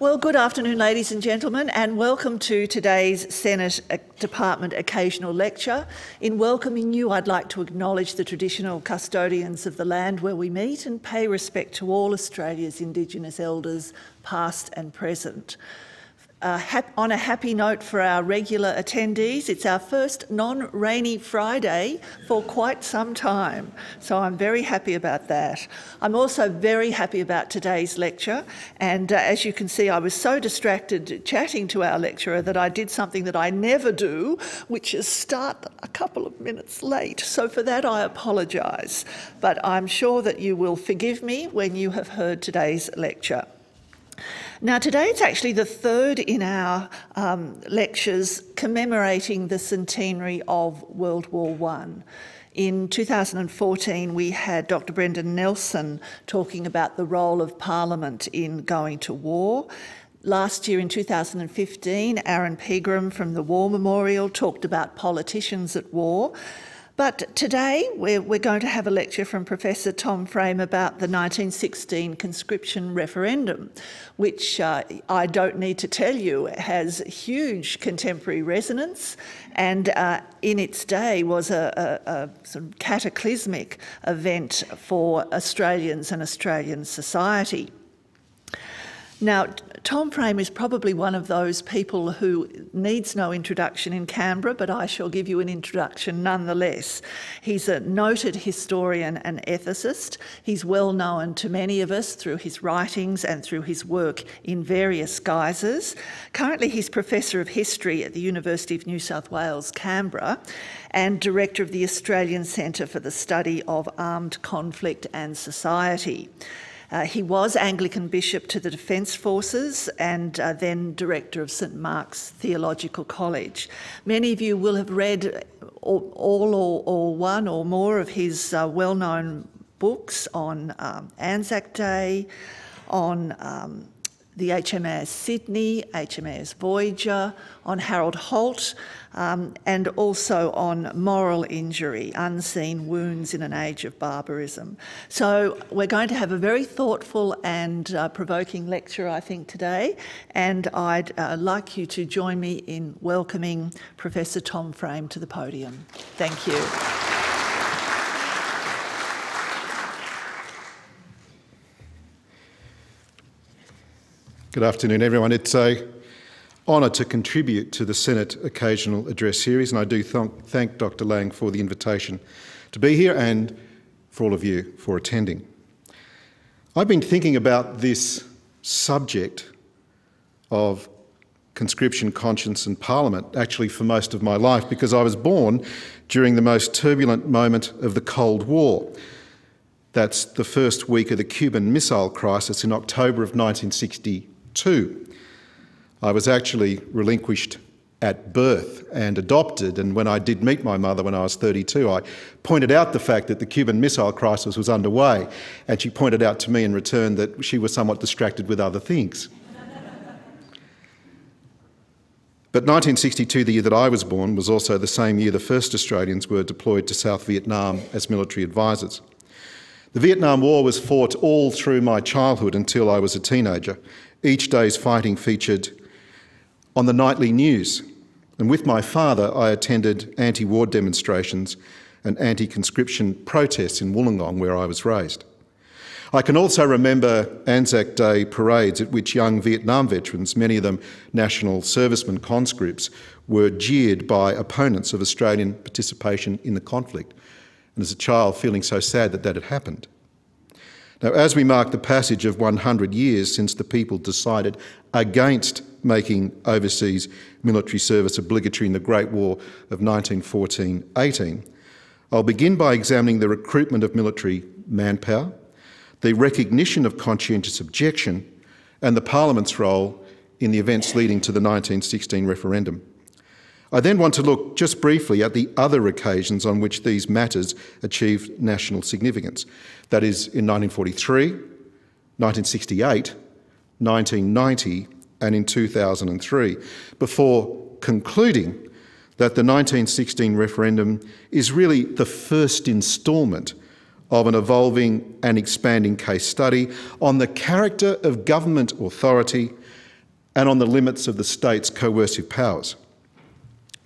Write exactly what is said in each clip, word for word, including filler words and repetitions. Well, good afternoon, ladies and gentlemen, and welcome to today's Senate Department Occasional Lecture. In welcoming you, I'd like to acknowledge the traditional custodians of the land where we meet and pay respect to all Australia's Indigenous elders, past and present. Uh, hap on a happy note for our regular attendees, it's our first non-rainy Friday for quite some time, so I'm very happy about that. I'm also very happy about today's lecture, and uh, as you can see, I was so distracted chatting to our lecturer that I did something that I never do, which is start a couple of minutes late. So for that I apologise, but I'm sure that you will forgive me when you have heard today's lecture. Now, today it's actually the third in our um, lectures commemorating the centenary of World War One. In two thousand fourteen, we had Doctor Brendan Nelson talking about the role of Parliament in going to war. Last year, in two thousand fifteen, Aaron Pegram from the War Memorial talked about politicians at war. But today we're, we're going to have a lecture from Professor Tom Frame about the nineteen sixteen conscription referendum, which uh, I don't need to tell you has huge contemporary resonance and uh, in its day was a, a, a sort of cataclysmic event for Australians and Australian society. Now, Tom Frame is probably one of those people who needs no introduction in Canberra, but I shall give you an introduction nonetheless. He's a noted historian and ethicist. He's well known to many of us through his writings and through his work in various guises. Currently, he's Professor of History at the University of New South Wales, Canberra, and Director of the Australian Centre for the Study of Armed Conflict and Society. Uh, he was Anglican Bishop to the Defence Forces and uh, then Director of St Mark's Theological College. Many of you will have read all, all or, or one or more of his uh, well-known books on um, Anzac Day, on um, the H M A S Sydney, H M A S Voyager, on Harold Holt, um, and also on moral injury, unseen wounds in an age of barbarism. So we're going to have a very thoughtful and uh, provoking lecture, I think, today, and I'd uh, like you to join me in welcoming Professor Tom Frame to the podium. Thank you. Good afternoon, everyone. It's an honour to contribute to the Senate Occasional Address Series, and I do th thank Doctor Lang for the invitation to be here and for all of you for attending. I've been thinking about this subject of conscription, conscience and Parliament actually for most of my life because I was born during the most turbulent moment of the Cold War. That's the first week of the Cuban Missile Crisis in October of nineteen sixty-two. Two, I was actually relinquished at birth and adopted, and when I did meet my mother when I was thirty-two, I pointed out the fact that the Cuban Missile Crisis was underway, and she pointed out to me in return that she was somewhat distracted with other things. But nineteen sixty-two, the year that I was born, was also the same year the first Australians were deployed to South Vietnam as military advisors. The Vietnam War was fought all through my childhood until I was a teenager. Each day's fighting featured on the nightly news, and with my father I attended anti-war demonstrations and anti-conscription protests in Wollongong, where I was raised. I can also remember Anzac Day parades at which young Vietnam veterans, many of them national servicemen conscripts, were jeered by opponents of Australian participation in the conflict, and as a child feeling so sad that that had happened. Now, as we mark the passage of one hundred years since the people decided against making overseas military service obligatory in the Great War of nineteen fourteen eighteen, I'll begin by examining the recruitment of military manpower, the recognition of conscientious objection, and the Parliament's role in the events leading to the nineteen sixteen referendum. I then want to look just briefly at the other occasions on which these matters achieved national significance. That is in nineteen forty-three, nineteen sixty-eight, nineteen ninety and in two thousand three, before concluding that the nineteen sixteen referendum is really the first instalment of an evolving and expanding case study on the character of government authority and on the limits of the state's coercive powers.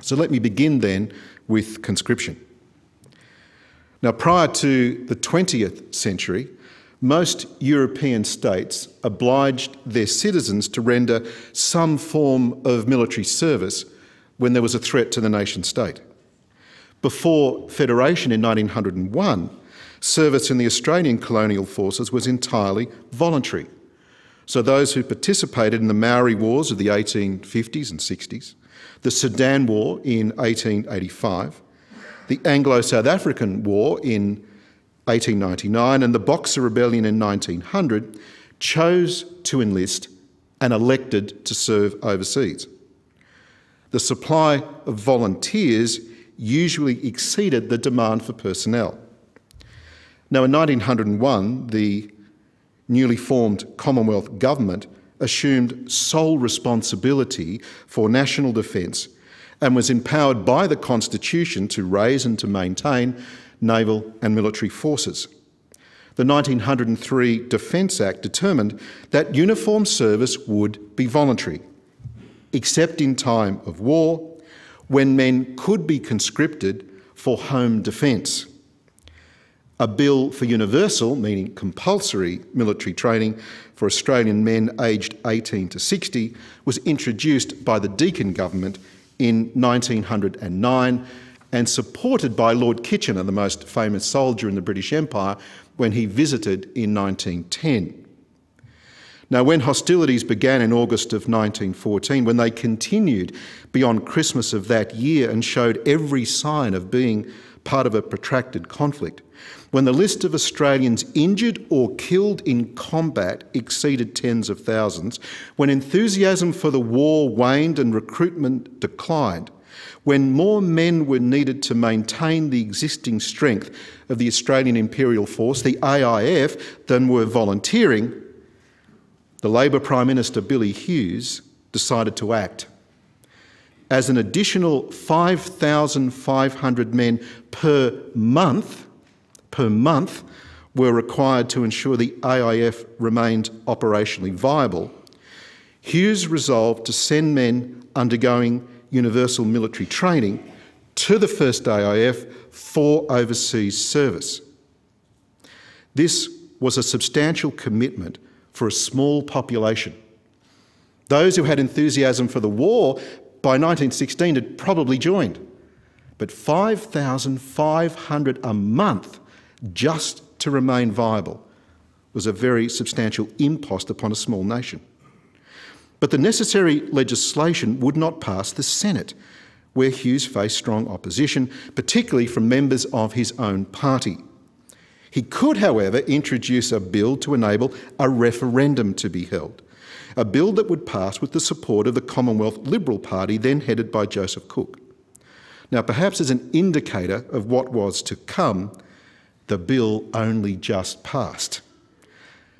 So let me begin then with conscription. Now, prior to the twentieth century, most European states obliged their citizens to render some form of military service when there was a threat to the nation state. Before Federation in nineteen hundred and one, service in the Australian colonial forces was entirely voluntary. So those who participated in the Maori Wars of the eighteen fifties and sixties, the Sudan War in eighteen eighty-five, the Anglo-South African War in eighteen ninety-nine and the Boxer Rebellion in nineteen hundred chose to enlist and elected to serve overseas. The supply of volunteers usually exceeded the demand for personnel. Now in nineteen hundred and one, the newly formed Commonwealth government assumed sole responsibility for national defence and was empowered by the Constitution to raise and to maintain naval and military forces. The nineteen hundred and three Defence Act determined that uniform service would be voluntary, except in time of war, when men could be conscripted for home defence. A bill for universal, meaning compulsory, military training for Australian men aged eighteen to sixty was introduced by the Deakin government in nineteen hundred and nine and supported by Lord Kitchener, the most famous soldier in the British Empire, when he visited in nineteen ten. Now, when hostilities began in August of nineteen fourteen, when they continued beyond Christmas of that year and showed every sign of being part of a protracted conflict, when the list of Australians injured or killed in combat exceeded tens of thousands, when enthusiasm for the war waned and recruitment declined, when more men were needed to maintain the existing strength of the Australian Imperial Force, the A I F, than were volunteering, the Labor Prime Minister Billy Hughes decided to act. As an additional five thousand five hundred men per month, per month were required to ensure the A I F remained operationally viable, Hughes resolved to send men undergoing universal military training to the first A I F for overseas service. This was a substantial commitment for a small population. Those who had enthusiasm for the war by nineteen sixteen had probably joined, but five thousand five hundred a month just to remain viable was a very substantial impost upon a small nation. But the necessary legislation would not pass the Senate, where Hughes faced strong opposition, particularly from members of his own party. He could, however, introduce a bill to enable a referendum to be held, a bill that would pass with the support of the Commonwealth Liberal Party, then headed by Joseph Cook. Now, perhaps as an indicator of what was to come, the bill only just passed.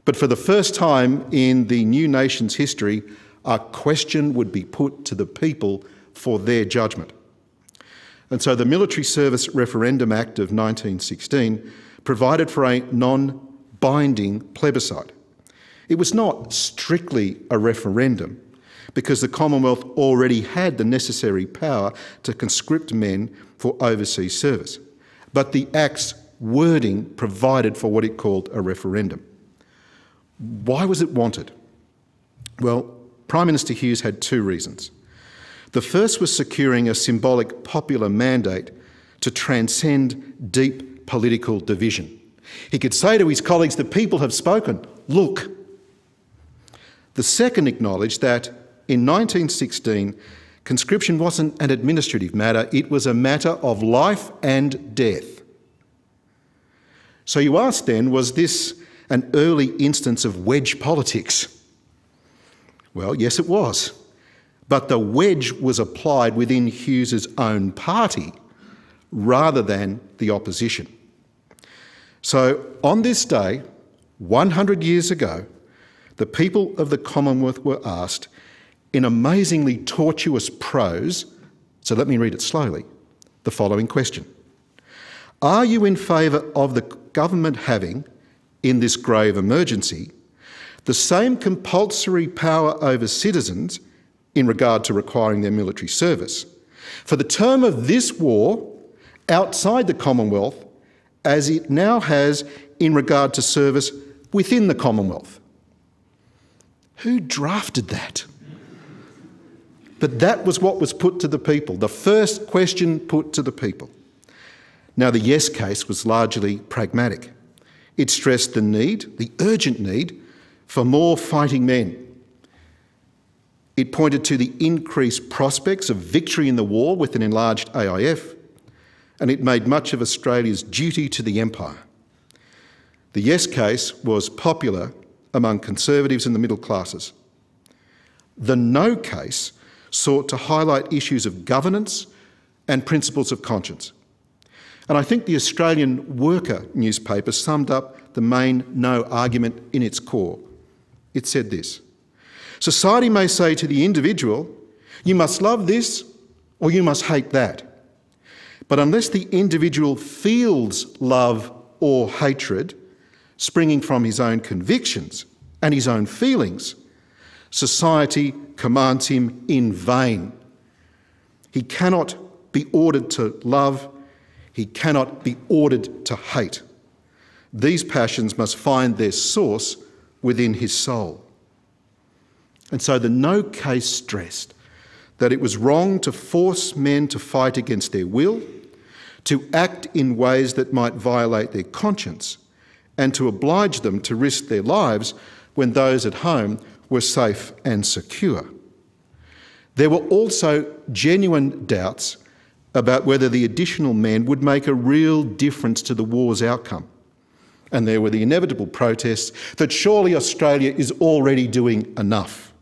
But for the first time in the new nation's history, a question would be put to the people for their judgment. And so the Military Service Referendum Act of nineteen sixteen provided for a non-binding plebiscite. It was not strictly a referendum because the Commonwealth already had the necessary power to conscript men for overseas service, but the Act's wording provided for what it called a referendum. Why was it wanted? Well, Prime Minister Hughes had two reasons. The first was securing a symbolic popular mandate to transcend deep political division. He could say to his colleagues, "The people have spoken, look." The second acknowledged that in nineteen sixteen, conscription wasn't an administrative matter, it was a matter of life and death. So you ask then, was this an early instance of wedge politics? Well, yes it was. But the wedge was applied within Hughes's own party rather than the opposition. So on this day, one hundred years ago, the people of the Commonwealth were asked, in amazingly tortuous prose, so let me read it slowly, the following question. Are you in favour of the government having, in this grave emergency, the same compulsory power over citizens in regard to requiring their military service. For the term of this war, outside the Commonwealth, as it now has in regard to service within the Commonwealth. Who drafted that? But that was what was put to the people, the first question put to the people. Now, the yes case was largely pragmatic. It stressed the need, the urgent need, for more fighting men. It pointed to the increased prospects of victory in the war with an enlarged A I F, and it made much of Australia's duty to the empire. The yes case was popular among conservatives and the middle classes. The no case sought to highlight issues of governance and principles of conscience. And I think the Australian Worker newspaper summed up the main no argument in its core. It said this: society may say to the individual, you must love this or you must hate that. But unless the individual feels love or hatred springing from his own convictions and his own feelings, society commands him in vain. He cannot be ordered to love. He cannot be ordered to hate. These passions must find their source within his soul. And so the no case stressed that it was wrong to force men to fight against their will, to act in ways that might violate their conscience, and to oblige them to risk their lives when those at home were safe and secure. There were also genuine doubts about whether the additional men would make a real difference to the war's outcome. And there were the inevitable protests that surely Australia is already doing enough.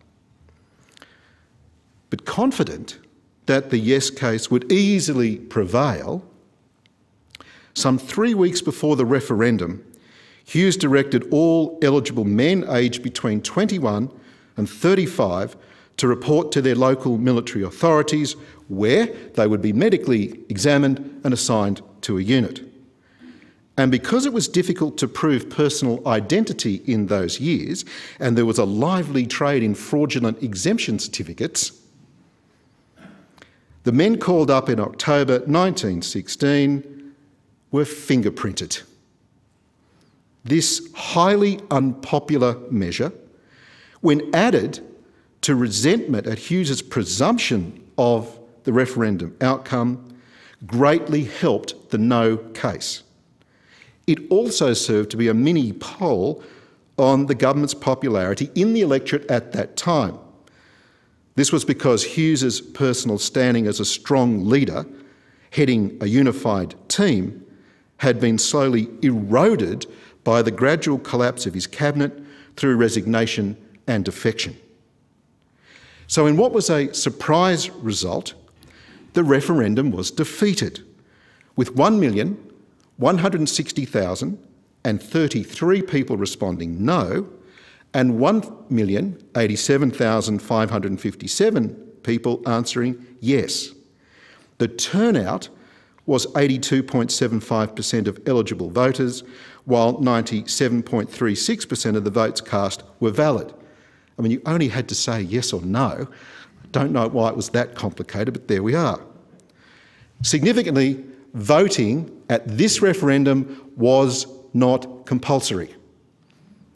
But confident that the yes case would easily prevail, some three weeks before the referendum, Hughes directed all eligible men aged between twenty-one and thirty-five to report to their local military authorities, where they would be medically examined and assigned to a unit. And because it was difficult to prove personal identity in those years, and there was a lively trade in fraudulent exemption certificates, the men called up in October nineteen sixteen were fingerprinted. This highly unpopular measure, when added to resentment at Hughes's presumption of the referendum outcome, greatly helped the no case. It also served to be a mini poll on the government's popularity in the electorate at that time. This was because Hughes's personal standing as a strong leader, heading a unified team, had been slowly eroded by the gradual collapse of his cabinet through resignation and defection. So in what was a surprise result, the referendum was defeated, with one million one hundred sixty thousand thirty-three people responding no, and one million eighty-seven thousand five hundred fifty-seven people answering yes. The turnout was eighty-two point seven five percent of eligible voters, while ninety-seven point three six percent of the votes cast were valid. I mean, you only had to say yes or no. I don't know why it was that complicated, but there we are. Significantly, voting at this referendum was not compulsory.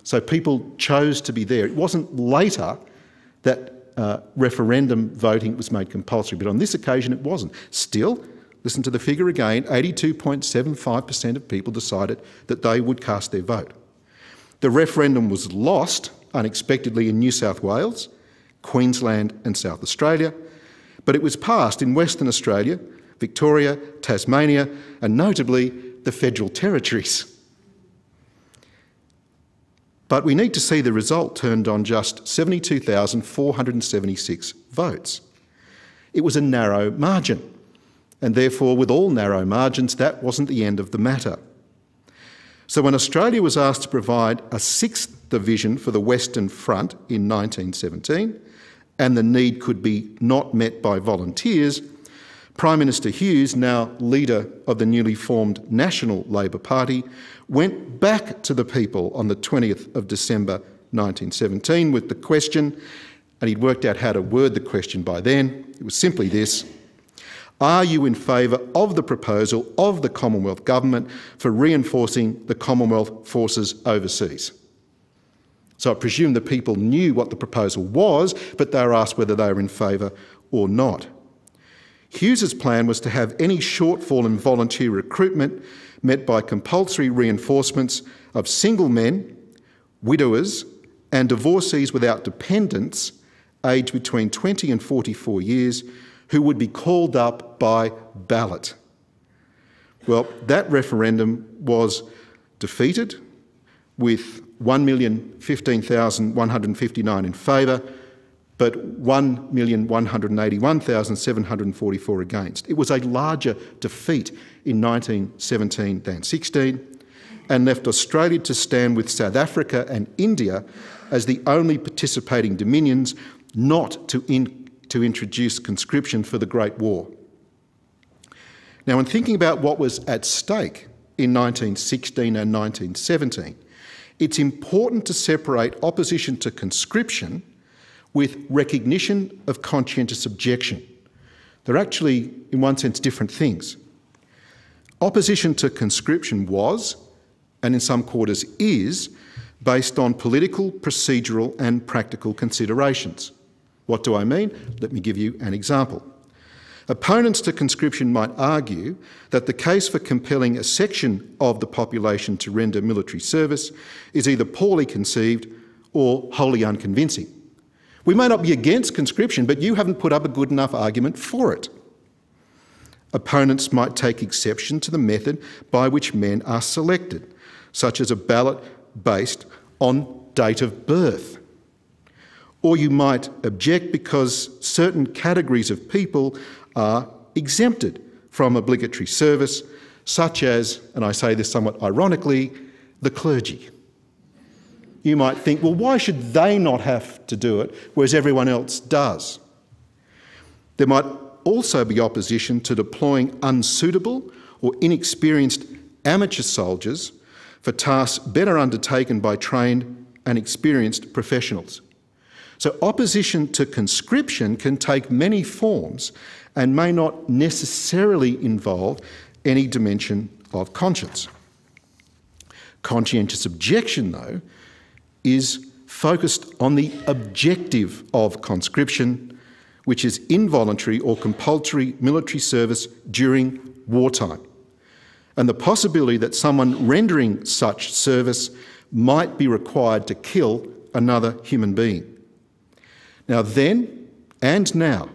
So people chose to be there. It wasn't later that uh, referendum voting was made compulsory, but on this occasion it wasn't. Still, listen to the figure again, eighty-two point seven five percent of people decided that they would cast their vote. The referendum was lost unexpectedly in New South Wales, Queensland and South Australia, but it was passed in Western Australia, Victoria, Tasmania, and notably the Federal Territories. But we need to see the result turned on just seventy-two thousand four hundred seventy-six votes. It was a narrow margin, and therefore, with all narrow margins, that wasn't the end of the matter. So when Australia was asked to provide a sixth division for the Western Front in nineteen seventeen, and the need could be not met by volunteers, Prime Minister Hughes, now leader of the newly formed National Labor Party, went back to the people on the twentieth of December nineteen seventeen with the question, and he'd worked out how to word the question by then. It was simply this: are you in favour of the proposal of the Commonwealth Government for reinforcing the Commonwealth forces overseas? So I presume the people knew what the proposal was, but they were asked whether they were in favour or not. Hughes's plan was to have any shortfall in volunteer recruitment met by compulsory reinforcements of single men, widowers and divorcees without dependents aged between twenty and forty-four years who would be called up by ballot. Well, that referendum was defeated with one million fifteen thousand one hundred fifty-nine in favour, but one million one hundred eighty-one thousand seven hundred forty-four against. It was a larger defeat in nineteen seventeen than sixteen, and left Australia to stand with South Africa and India as the only participating dominions not to, in, to introduce conscription for the Great War. Now, in thinking about what was at stake in nineteen sixteen and nineteen seventeen, it's important to separate opposition to conscription with recognition of conscientious objection. They're actually, in one sense, different things. Opposition to conscription was, and in some quarters is, based on political, procedural and practical considerations. What do I mean? Let me give you an example. Opponents to conscription might argue that the case for compelling a section of the population to render military service is either poorly conceived or wholly unconvincing. We may not be against conscription, but you haven't put up a good enough argument for it. Opponents might take exception to the method by which men are selected, such as a ballot based on date of birth. Or you might object because certain categories of people are exempted from obligatory service, such as, and I say this somewhat ironically, the clergy. You might think, well, why should they not have to do it, whereas everyone else does? There might also be opposition to deploying unsuitable or inexperienced amateur soldiers for tasks better undertaken by trained and experienced professionals. So opposition to conscription can take many forms and may not necessarily involve any dimension of conscience. Conscientious objection, though, is focused on the objective of conscription, which is involuntary or compulsory military service during wartime, and the possibility that someone rendering such service might be required to kill another human being. Now then and now,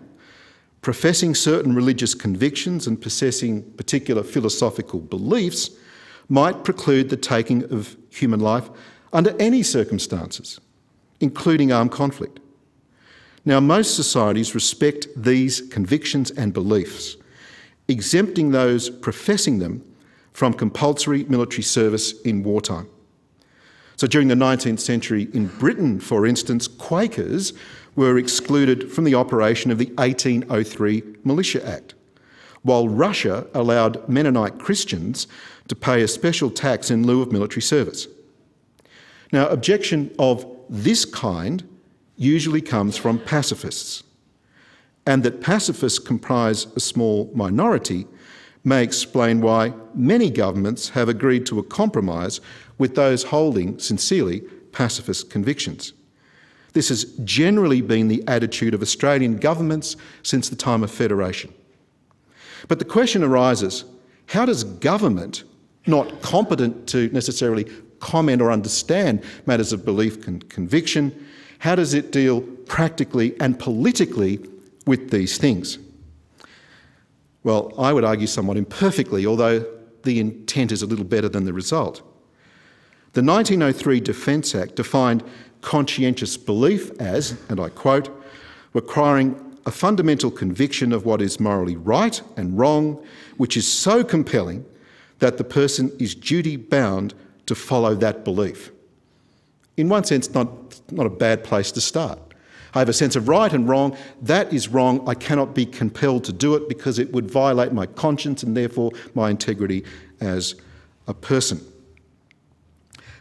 professing certain religious convictions and possessing particular philosophical beliefs might preclude the taking of human life under any circumstances, including armed conflict. Now, most societies respect these convictions and beliefs, exempting those professing them from compulsory military service in wartime. So during the nineteenth century in Britain, for instance, Quakers were excluded from the operation of the eighteen oh three Militia Act, while Russia allowed Mennonite Christians to pay a special tax in lieu of military service. Now, objection of this kind usually comes from pacifists, and that pacifists comprise a small minority may explain why many governments have agreed to a compromise with those holding sincerely pacifist convictions. This has generally been the attitude of Australian governments since the time of Federation. But the question arises, how does government, not competent to necessarily comment or understand matters of belief and conviction, how does it deal practically and politically with these things? Well, I would argue somewhat imperfectly, although the intent is a little better than the result. The nineteen oh three Defence Act defined conscientious belief as, and I quote, requiring a fundamental conviction of what is morally right and wrong, which is so compelling that the person is duty-bound to follow that belief. In one sense, not, not a bad place to start. I have a sense of right and wrong. That is wrong. I cannot be compelled to do it because it would violate my conscience and therefore my integrity as a person.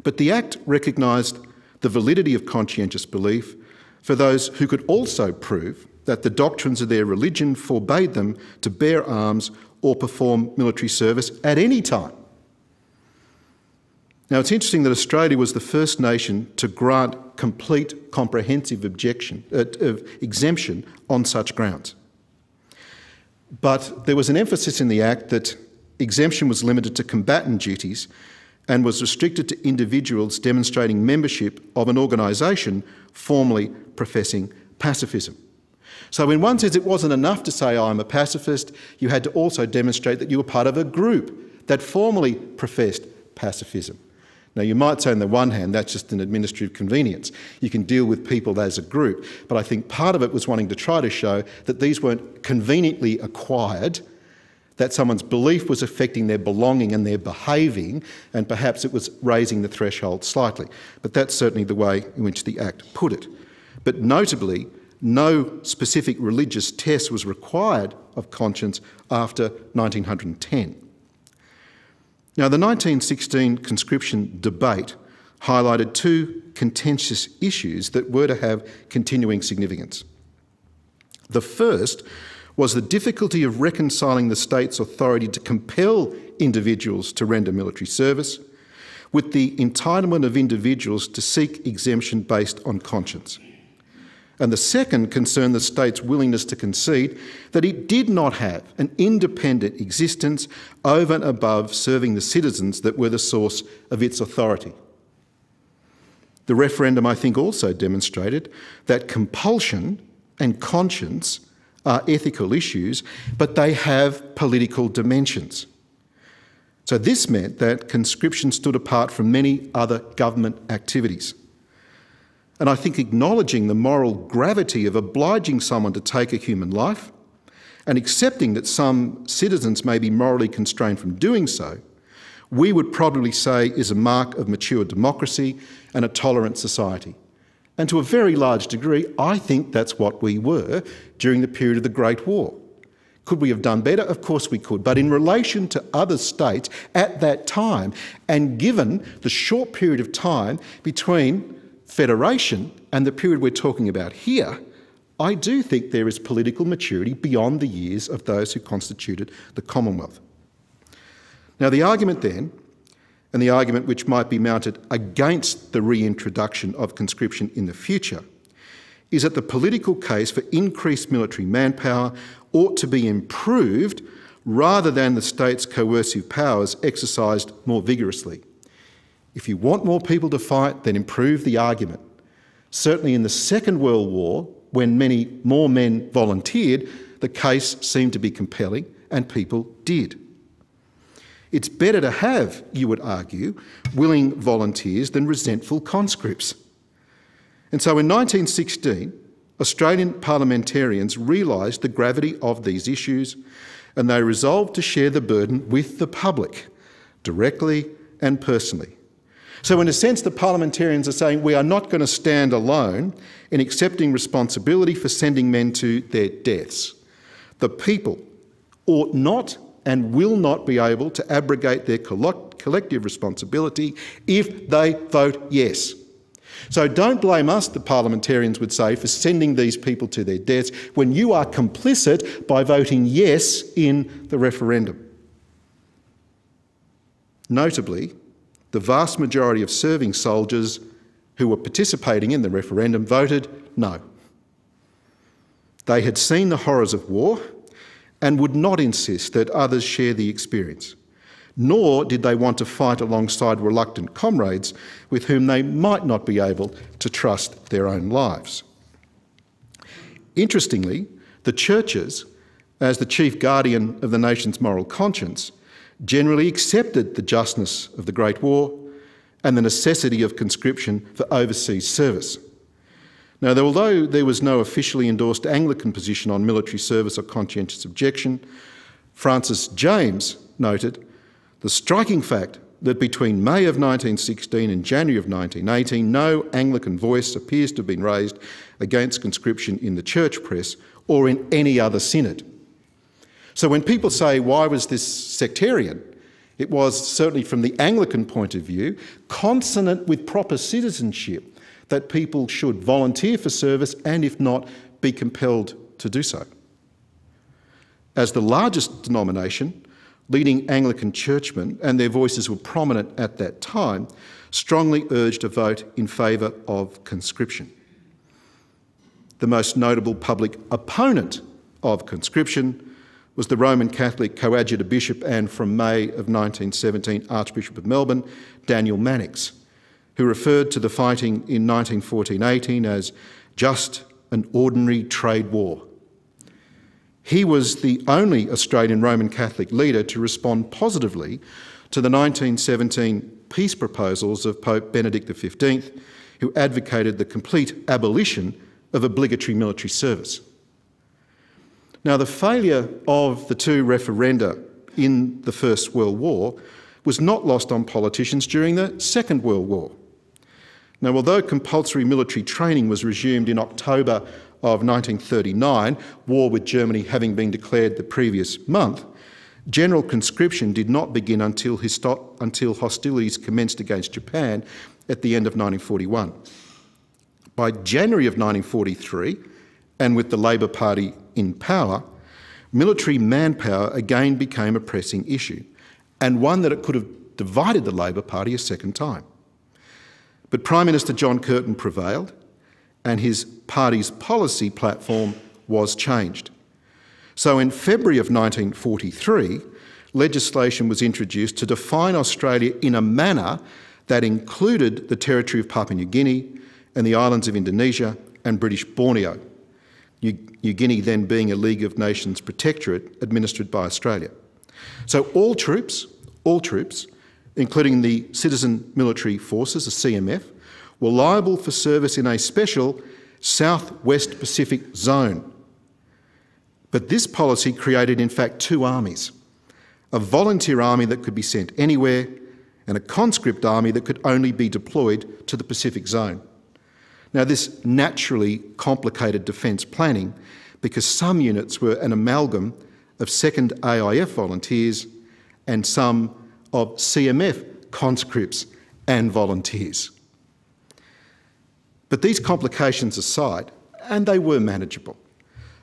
But the Act recognised the validity of conscientious belief for those who could also prove that the doctrines of their religion forbade them to bear arms or perform military service at any time. Now, it's interesting that Australia was the first nation to grant complete comprehensive objection, uh, of exemption on such grounds. But there was an emphasis in the Act that exemption was limited to combatant duties and was restricted to individuals demonstrating membership of an organisation formally professing pacifism. So when one says it wasn't enough to say, I'm a pacifist, you had to also demonstrate that you were part of a group that formally professed pacifism. Now, you might say on the one hand, that's just an administrative convenience. You can deal with people as a group. But I think part of it was wanting to try to show that these weren't conveniently acquired, that someone's belief was affecting their belonging and their behaving, and perhaps it was raising the threshold slightly. But that's certainly the way in which the Act put it. But notably, no specific religious test was required of conscience after nineteen ten. Now, the nineteen sixteen conscription debate highlighted two contentious issues that were to have continuing significance. The first was the difficulty of reconciling the state's authority to compel individuals to render military service with the entitlement of individuals to seek exemption based on conscience. And the second concerned the state's willingness to concede that it did not have an independent existence over and above serving the citizens that were the source of its authority. The referendum, I think, also demonstrated that compulsion and conscience are ethical issues, but they have political dimensions. So this meant that conscription stood apart from many other government activities. And I think acknowledging the moral gravity of obliging someone to take a human life and accepting that some citizens may be morally constrained from doing so, we would probably say is a mark of mature democracy and a tolerant society. And to a very large degree, I think that's what we were during the period of the Great War. Could we have done better? Of course we could. But in relation to other states at that time, and given the short period of time between Federation and the period we're talking about here, I do think there is political maturity beyond the years of those who constituted the Commonwealth. Now, the argument then, and the argument which might be mounted against the reintroduction of conscription in the future, is that the political case for increased military manpower ought to be improved rather than the state's coercive powers exercised more vigorously. If you want more people to fight, then improve the argument. Certainly in the Second World War, when many more men volunteered, the case seemed to be compelling, and people did. It's better to have, you would argue, willing volunteers than resentful conscripts. And so in nineteen sixteen, Australian parliamentarians realised the gravity of these issues, and they resolved to share the burden with the public, directly and personally. So in a sense, the parliamentarians are saying we are not going to stand alone in accepting responsibility for sending men to their deaths. The people ought not and will not be able to abrogate their collective responsibility if they vote yes. So don't blame us, the parliamentarians would say, for sending these people to their deaths when you are complicit by voting yes in the referendum. Notably, the vast majority of serving soldiers who were participating in the referendum voted no. They had seen the horrors of war and would not insist that others share the experience, nor did they want to fight alongside reluctant comrades with whom they might not be able to trust their own lives. Interestingly, the churches, as the chief guardian of the nation's moral conscience, generally accepted the justness of the Great War and the necessity of conscription for overseas service. Now, although there was no officially endorsed Anglican position on military service or conscientious objection, Francis James noted the striking fact that between May of nineteen sixteen and January of nineteen eighteen, no Anglican voice appears to have been raised against conscription in the church press or in any other synod. So when people say, why was this sectarian? It was, certainly from the Anglican point of view, consonant with proper citizenship, that people should volunteer for service and, if not, be compelled to do so. As the largest denomination, leading Anglican churchmen, and their voices were prominent at that time, strongly urged a vote in favour of conscription. The most notable public opponent of conscription was the Roman Catholic coadjutor bishop and, from May of nineteen seventeen, Archbishop of Melbourne, Daniel Mannix, who referred to the fighting in nineteen fourteen eighteen as just an ordinary trade war. He was the only Australian Roman Catholic leader to respond positively to the nineteen seventeen peace proposals of Pope Benedict the fifteenth, who advocated the complete abolition of obligatory military service. Now, the failure of the two referenda in the First World War was not lost on politicians during the Second World War. Now, although compulsory military training was resumed in October of nineteen thirty-nine, war with Germany having been declared the previous month, general conscription did not begin until, until hostilities commenced against Japan at the end of nineteen forty-one. By January of nineteen forty-three, and with the Labor Party in power, military manpower again became a pressing issue, and one that it could have divided the Labor Party a second time. But Prime Minister John Curtin prevailed, and his party's policy platform was changed. So in February of nineteen forty-three, legislation was introduced to define Australia in a manner that included the territory of Papua New Guinea and the islands of Indonesia and British Borneo, New, New Guinea then being a League of Nations protectorate administered by Australia. So all troops, all troops, including the Citizen Military Forces, the C M F, were liable for service in a special Southwest Pacific zone. But this policy created, in fact, two armies, a volunteer army that could be sent anywhere and a conscript army that could only be deployed to the Pacific zone. Now, this naturally complicated defence planning because some units were an amalgam of second A I F volunteers and some of C M F conscripts and volunteers. But these complications aside, and they were manageable,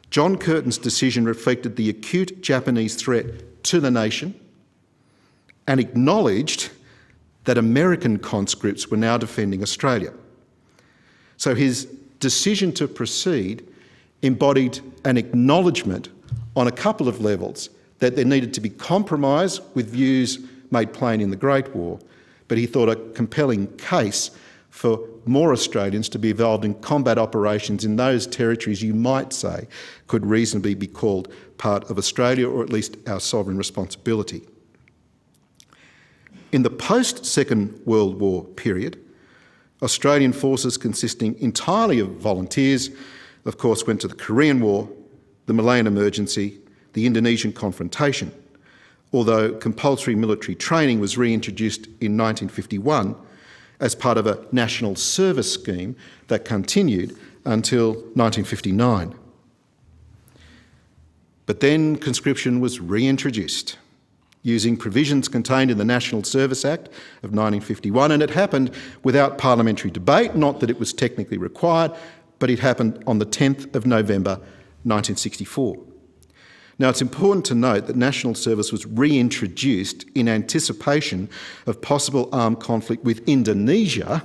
John Curtin's decision reflected the acute Japanese threat to the nation and acknowledged that American conscripts were now defending Australia. So his decision to proceed embodied an acknowledgement on a couple of levels that there needed to be compromise with views made plain in the Great War, but he thought a compelling case for more Australians to be involved in combat operations in those territories you might say could reasonably be called part of Australia, or at least our sovereign responsibility. In the post-Second World War period, Australian forces consisting entirely of volunteers, of course, went to the Korean War, the Malayan Emergency, the Indonesian confrontation, although compulsory military training was reintroduced in nineteen fifty-one as part of a national service scheme that continued until nineteen fifty-nine. But then conscription was reintroduced using provisions contained in the National Service Act of nineteen fifty-one, and it happened without parliamentary debate, not that it was technically required, but it happened on the tenth of November nineteen sixty-four. Now, it's important to note that national service was reintroduced in anticipation of possible armed conflict with Indonesia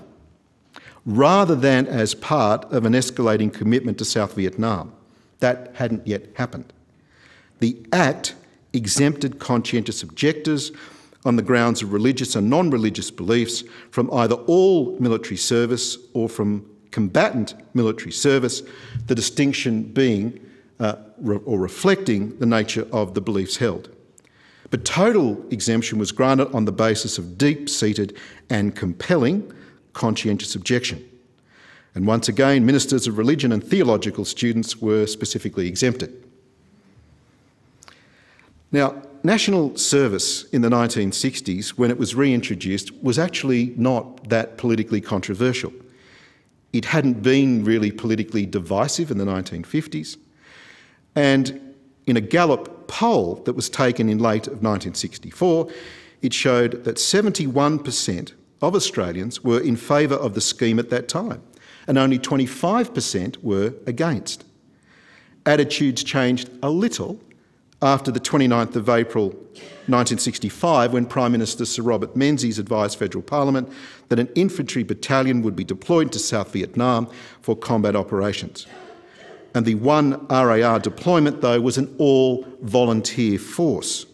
rather than as part of an escalating commitment to South Vietnam. That hadn't yet happened. The Act exempted conscientious objectors on the grounds of religious and non-religious beliefs from either all military service or from combatant military service, the distinction being uh, re or reflecting the nature of the beliefs held. But total exemption was granted on the basis of deep-seated and compelling conscientious objection. And once again, ministers of religion and theological students were specifically exempted. Now, national service in the nineteen sixties, when it was reintroduced, was actually not that politically controversial. It hadn't been really politically divisive in the nineteen fifties. And in a Gallup poll that was taken in late of nineteen sixty-four, it showed that seventy-one percent of Australians were in favour of the scheme at that time, and only twenty-five percent were against. Attitudes changed a little after the twenty-ninth of April nineteen sixty-five, when Prime Minister Sir Robert Menzies advised Federal Parliament that an infantry battalion would be deployed to South Vietnam for combat operations. And the one R A R deployment, though, was an all-volunteer force.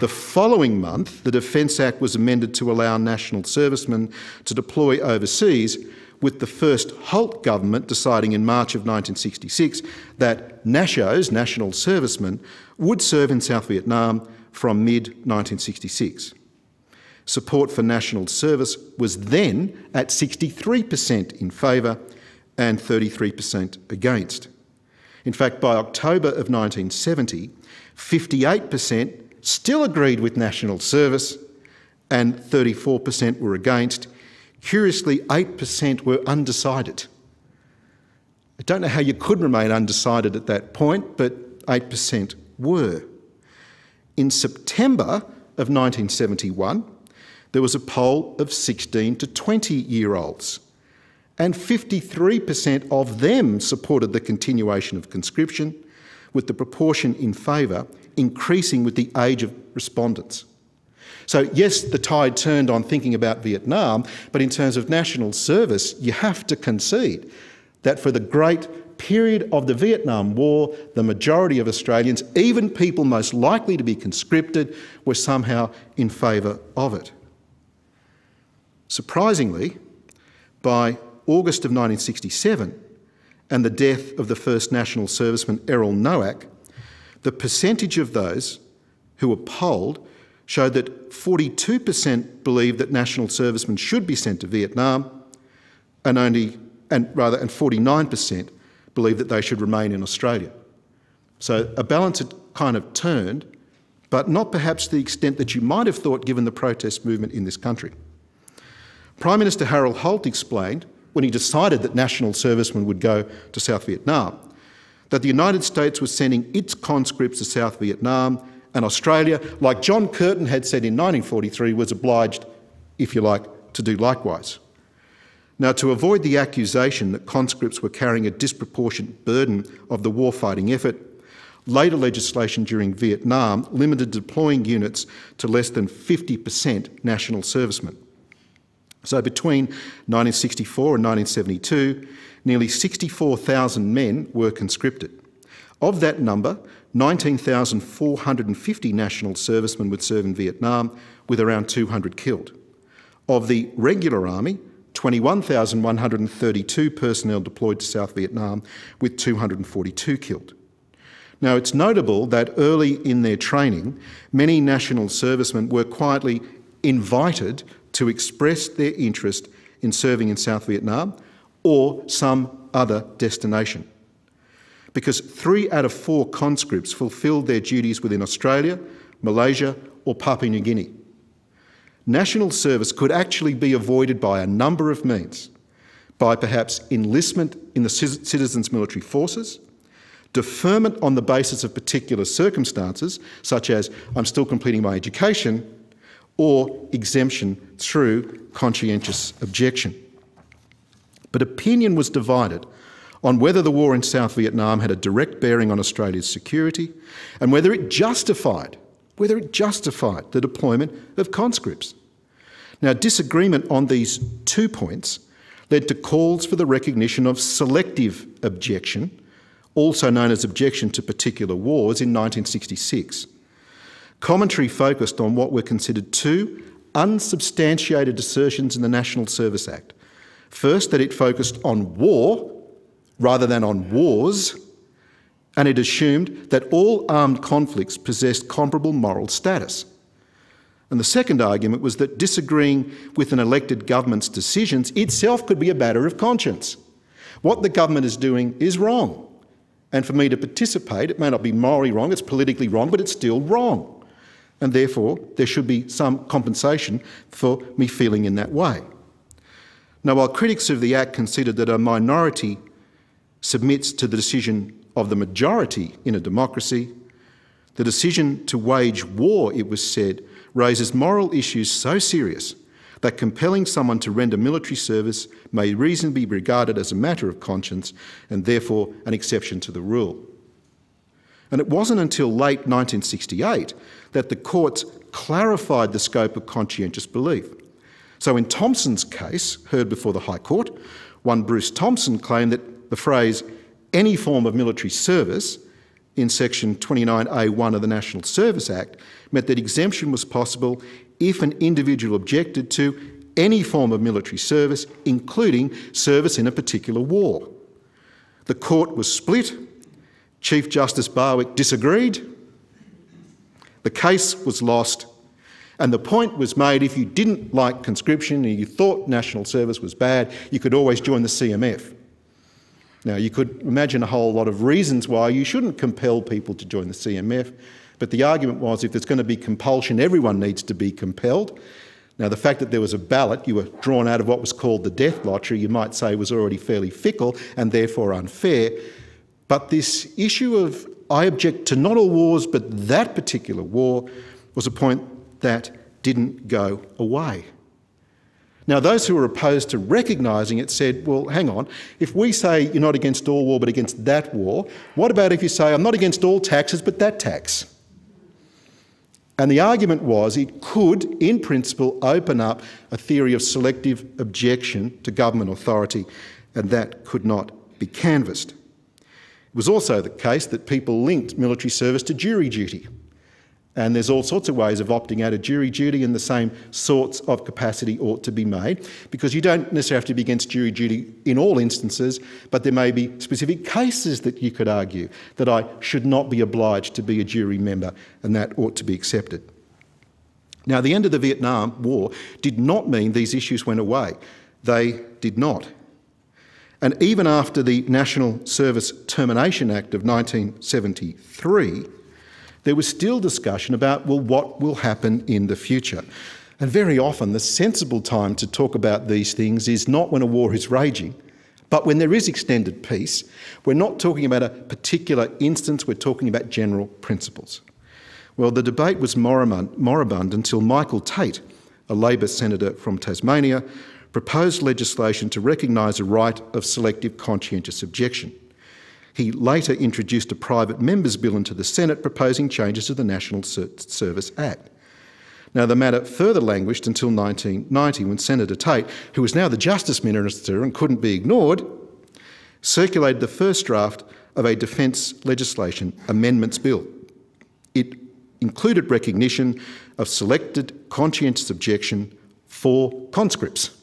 The following month, the Defence Act was amended to allow national servicemen to deploy overseas, with the first Holt government deciding in March of nineteen sixty-six that NASHOs, national servicemen, would serve in South Vietnam from mid nineteen sixty-six. Support for national service was then at sixty-three percent in favour and thirty-three percent against. In fact, by October of nineteen seventy, fifty-eight percent still agreed with national service and thirty-four percent were against. Curiously, eight percent were undecided. I don't know how you could remain undecided at that point, but eight percent were. In September of nineteen seventy-one, there was a poll of sixteen to twenty-year-olds, and fifty-three percent of them supported the continuation of conscription, with the proportion in favour increasing with the age of respondents. So yes, the tide turned on thinking about Vietnam, but in terms of national service, you have to concede that for the great period of the Vietnam War, the majority of Australians, even people most likely to be conscripted, were somehow in favour of it. Surprisingly, by August of nineteen sixty-seven and the death of the first national serviceman, Errol Noack, the percentage of those who were polled showed that forty-two percent believed that national servicemen should be sent to Vietnam, and only, and rather, and forty-nine percent believed that they should remain in Australia. So a balance had kind of turned, but not perhaps the extent that you might have thought given the protest movement in this country. Prime Minister Harold Holt explained, when he decided that national servicemen would go to South Vietnam, that the United States was sending its conscripts to South Vietnam, and Australia, like John Curtin had said in nineteen forty-three, was obliged, if you like, to do likewise. Now, to avoid the accusation that conscripts were carrying a disproportionate burden of the warfighting effort, later legislation during Vietnam limited deploying units to less than fifty percent national servicemen. So between nineteen sixty-four and nineteen seventy-two, nearly sixty-four thousand men were conscripted. Of that number, nineteen thousand four hundred fifty national servicemen would serve in Vietnam, with around two hundred killed. Of the regular army, twenty-one thousand one hundred thirty-two personnel deployed to South Vietnam, with two hundred forty-two killed. Now, it's notable that early in their training, many national servicemen were quietly invited to express their interest in serving in South Vietnam or some other destination, because three out of four conscripts fulfilled their duties within Australia, Malaysia or Papua New Guinea. National service could actually be avoided by a number of means, by perhaps enlistment in the citizens' military forces, deferment on the basis of particular circumstances, such as I'm still completing my education, or exemption through conscientious objection. But opinion was divided on whether the war in South Vietnam had a direct bearing on Australia's security and whether it justified, whether it justified the deployment of conscripts. Now, disagreement on these two points led to calls for the recognition of selective objection, also known as objection to particular wars, in nineteen sixty-six. Commentary focused on what were considered two unsubstantiated assertions in the National Service Act. First, that it focused on war rather than on wars, and it assumed that all armed conflicts possessed comparable moral status. And the second argument was that disagreeing with an elected government's decisions itself could be a matter of conscience. What the government is doing is wrong, and for me to participate, it may not be morally wrong, it's politically wrong, but it's still wrong, and therefore there should be some compensation for me feeling in that way. Now, while critics of the Act considered that a minority submits to the decision of the majority in a democracy, the decision to wage war, it was said, raises moral issues so serious that compelling someone to render military service may reasonably be regarded as a matter of conscience and therefore an exception to the rule. And it wasn't until late nineteen sixty-eight that the courts clarified the scope of conscientious belief. So in Thompson's case, heard before the High Court, one Bruce Thompson claimed that the phrase "any form of military service" in section twenty-nine A one of the National Service Act meant that exemption was possible if an individual objected to any form of military service, including service in a particular war. The court was split. Chief Justice Barwick disagreed. The case was lost. And the point was made, if you didn't like conscription and you thought national service was bad, you could always join the C M F. Now, you could imagine a whole lot of reasons why you shouldn't compel people to join the C M F, but the argument was, if there's going to be compulsion, everyone needs to be compelled. Now, the fact that there was a ballot, you were drawn out of what was called the death lottery, you might say was already fairly fickle and therefore unfair. But this issue of, I object to not all wars, but that particular war, was a point that didn't go away. Now, those who were opposed to recognising it said, well, hang on, if we say you're not against all war but against that war, what about if you say I'm not against all taxes but that tax? And the argument was it could, in principle, open up a theory of selective objection to government authority, and that could not be canvassed. It was also the case that people linked military service to jury duty. And there's all sorts of ways of opting out of jury duty, and the same sorts of capacity ought to be made, because you don't necessarily have to be against jury duty in all instances, but there may be specific cases that you could argue that I should not be obliged to be a jury member, and that ought to be accepted. Now, the end of the Vietnam War did not mean these issues went away. They did not. And even after the National Service Termination Act of nineteen seventy-three, there was still discussion about, well, what will happen in the future? And very often the sensible time to talk about these things is not when a war is raging, but when there is extended peace. We're not talking about a particular instance, we're talking about general principles. Well, the debate was moribund, moribund until Michael Tate, a Labor senator from Tasmania, proposed legislation to recognise a right of selective conscientious objection. He later introduced a private member's bill into the Senate proposing changes to the National Service Act. Now, the matter further languished until nineteen ninety, when Senator Tate, who was now the Justice Minister and couldn't be ignored, circulated the first draft of a Defence Legislation Amendments Bill. It included recognition of selected conscientious objection for conscripts,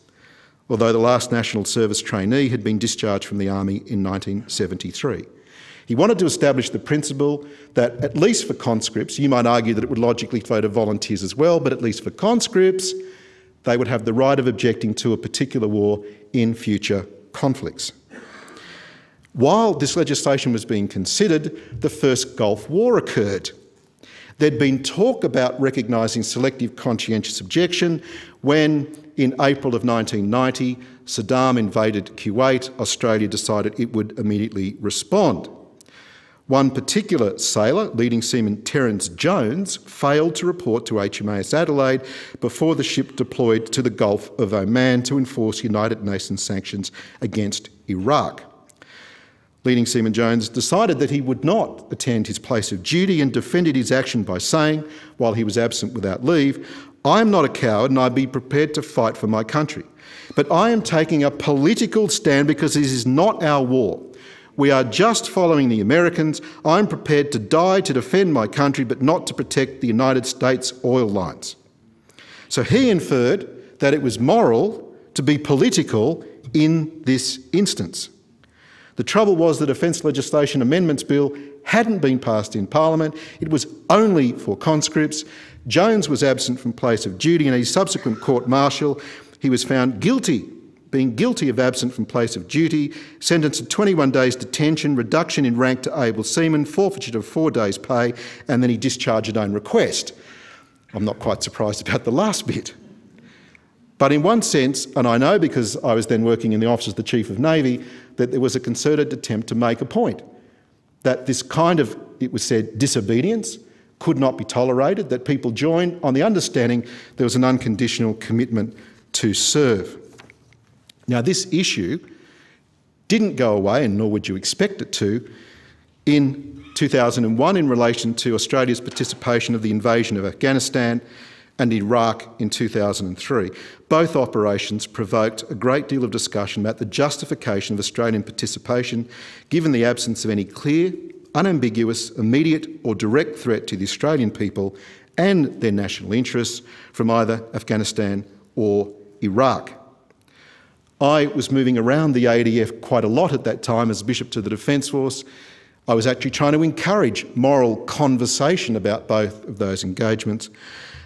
although the last National Service trainee had been discharged from the Army in nineteen seventy-three. He wanted to establish the principle that, at least for conscripts, you might argue that it would logically flow to volunteers as well, but at least for conscripts, they would have the right of objecting to a particular war in future conflicts. While this legislation was being considered, the first Gulf War occurred. There'd been talk about recognising selective conscientious objection when, in April of nineteen ninety, Saddam invaded Kuwait. Australia decided it would immediately respond. One particular sailor, leading seaman Terence Jones, failed to report to H M A S Adelaide before the ship deployed to the Gulf of Oman to enforce United Nations sanctions against Iraq. Leading seaman Jones decided that he would not attend his place of duty and defended his action by saying, while he was absent without leave, "I am not a coward and I'd be prepared to fight for my country. But I am taking a political stand because this is not our war. We are just following the Americans. I'm prepared to die to defend my country, but not to protect the United States oil lines." So he inferred that it was moral to be political in this instance. The trouble was the Defence Legislation Amendments Bill hadn't been passed in Parliament. It was only for conscripts. Jones was absent from place of duty, and in his subsequent court-martial, he was found guilty, being guilty of absent from place of duty, sentenced to twenty-one days detention, reduction in rank to able seaman, forfeiture of four days' pay, and then he discharged at own request. I'm not quite surprised about the last bit. But in one sense, and I know because I was then working in the Office of the Chief of Navy, that there was a concerted attempt to make a point that this kind of, it was said, disobedience could not be tolerated, that people joined on the understanding there was an unconditional commitment to serve. Now, this issue didn't go away, and nor would you expect it to, in two thousand one in relation to Australia's participation of the invasion of Afghanistan and Iraq in two thousand three. Both operations provoked a great deal of discussion about the justification of Australian participation, given the absence of any clear, unambiguous, immediate or direct threat to the Australian people and their national interests from either Afghanistan or Iraq. I was moving around the A D F quite a lot at that time as Bishop to the Defence Force. I was actually trying to encourage moral conversation about both of those engagements.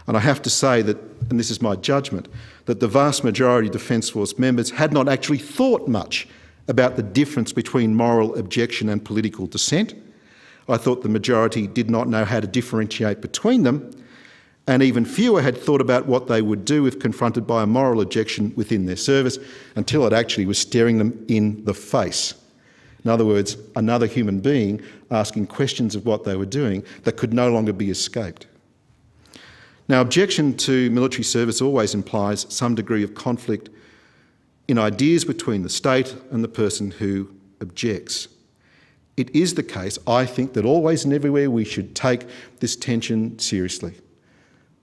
And I have to say that, and this is my judgment, that the vast majority of Defence Force members had not actually thought much about the difference between moral objection and political dissent. I thought the majority did not know how to differentiate between them, and even fewer had thought about what they would do if confronted by a moral objection within their service, until it actually was staring them in the face. In other words, another human being asking questions of what they were doing that could no longer be escaped. Now, objection to military service always implies some degree of conflict in ideas between the state and the person who objects. It is the case, I think, that always and everywhere we should take this tension seriously.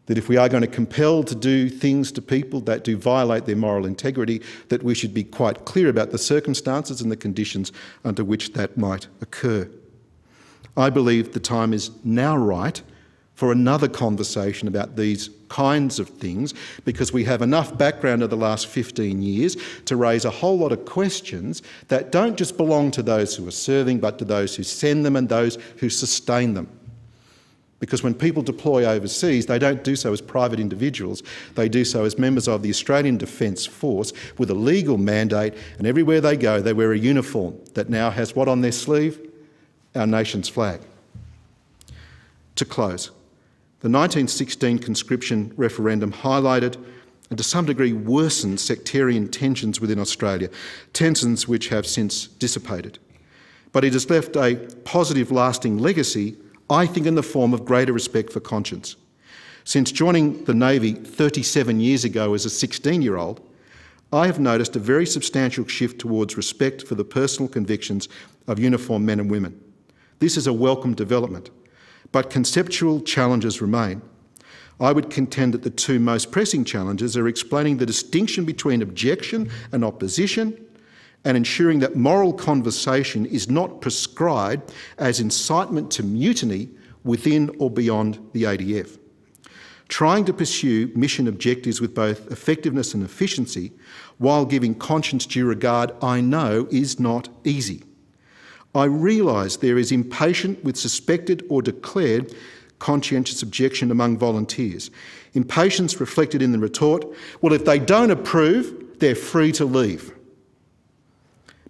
That if we are going to compel to do things to people that do violate their moral integrity, that we should be quite clear about the circumstances and the conditions under which that might occur. I believe the time is now right for another conversation about these kinds of things, because we have enough background of the last fifteen years to raise a whole lot of questions that don't just belong to those who are serving, but to those who send them and those who sustain them. Because when people deploy overseas, they don't do so as private individuals, they do so as members of the Australian Defence Force with a legal mandate, and everywhere they go, they wear a uniform that now has what on their sleeve? Our nation's flag. To close, the nineteen sixteen conscription referendum highlighted and to some degree worsened sectarian tensions within Australia, tensions which have since dissipated. But it has left a positive, lasting legacy, I think, in the form of greater respect for conscience. Since joining the Navy thirty-seven years ago as a sixteen-year-old, I have noticed a very substantial shift towards respect for the personal convictions of uniformed men and women. This is a welcome development. But conceptual challenges remain. I would contend that the two most pressing challenges are explaining the distinction between objection and opposition, and ensuring that moral conversation is not prescribed as incitement to mutiny within or beyond the A D F. Trying to pursue mission objectives with both effectiveness and efficiency while giving conscience due regard, I know, is not easy. I realise there is impatience with suspected or declared conscientious objection among volunteers. Impatience reflected in the retort, well, if they don't approve, they're free to leave.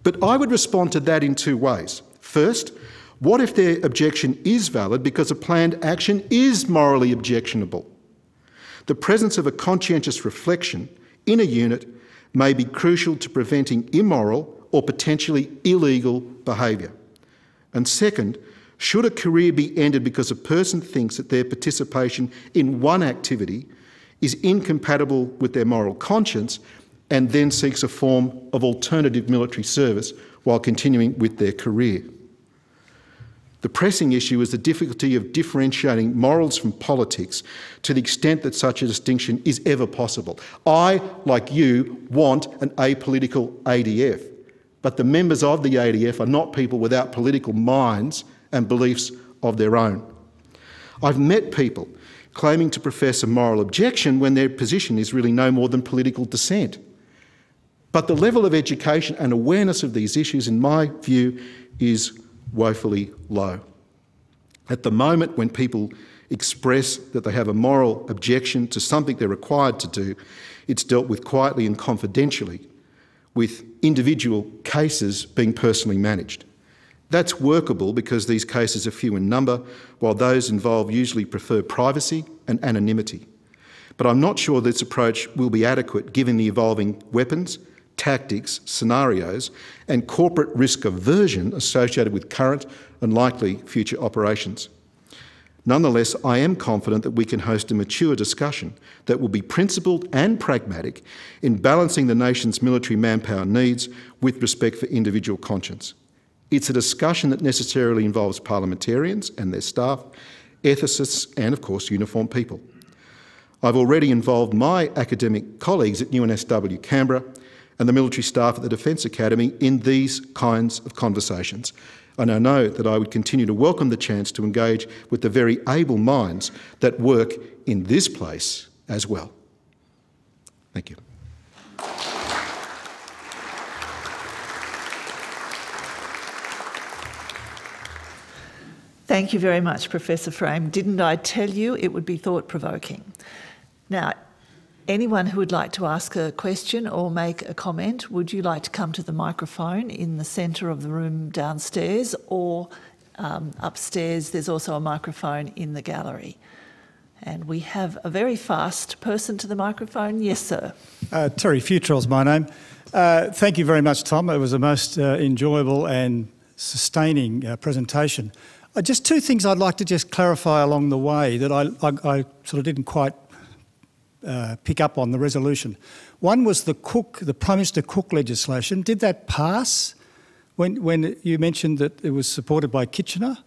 But I would respond to that in two ways. First, what if their objection is valid because a planned action is morally objectionable? The presence of a conscientious reflection in a unit may be crucial to preventing immoral or potentially illegal behaviour. And second, should a career be ended because a person thinks that their participation in one activity is incompatible with their moral conscience and then seeks a form of alternative military service while continuing with their career? The pressing issue is the difficulty of differentiating morals from politics to the extent that such a distinction is ever possible. I, like you, want an apolitical A D F. But the members of the A D F are not people without political minds and beliefs of their own. I've met people claiming to profess a moral objection when their position is really no more than political dissent. But the level of education and awareness of these issues, in my view, is woefully low. At the moment when people express that they have a moral objection to something they're required to do, it's dealt with quietly and confidentially, with individual cases being personally managed. That's workable because these cases are few in number, while those involved usually prefer privacy and anonymity. But I'm not sure this approach will be adequate given the evolving weapons, tactics, scenarios, and corporate risk aversion associated with current and likely future operations. Nonetheless, I am confident that we can host a mature discussion that will be principled and pragmatic in balancing the nation's military manpower needs with respect for individual conscience. It's a discussion that necessarily involves parliamentarians and their staff, ethicists and, of course, uniformed people. I've already involved my academic colleagues at U N S W Canberra and the military staff at the Defence Academy in these kinds of conversations. And I know that I would continue to welcome the chance to engage with the very able minds that work in this place as well. Thank you. Thank you very much, Professor Frame. Didn't I tell you it would be thought-provoking? Now, anyone who would like to ask a question or make a comment, would you like to come to the microphone in the centre of the room downstairs, or um, upstairs there's also a microphone in the gallery. And we have a very fast person to the microphone. Yes, sir. Uh, Terry Futrell's my name. Uh, thank you very much, Tom. It was a most uh, enjoyable and sustaining uh, presentation. Uh, just two things I'd like to just clarify along the way that I, I, I sort of didn't quite uh, pick up on the resolution. One was the Cook, the Prime Minister Cook legislation. Did that pass when, when you mentioned that it was supported by Kitchener?